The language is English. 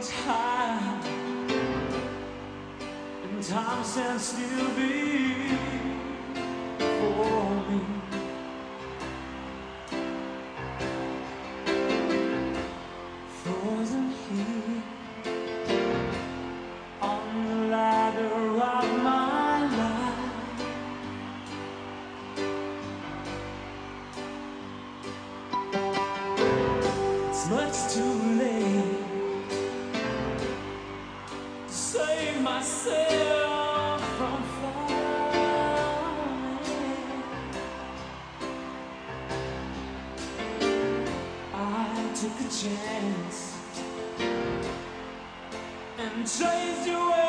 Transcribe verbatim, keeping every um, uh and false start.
time, and time stands still before me. Frozen here on the ladder of my life. It's much too late to save myself from falling. I took a chance and chased you away.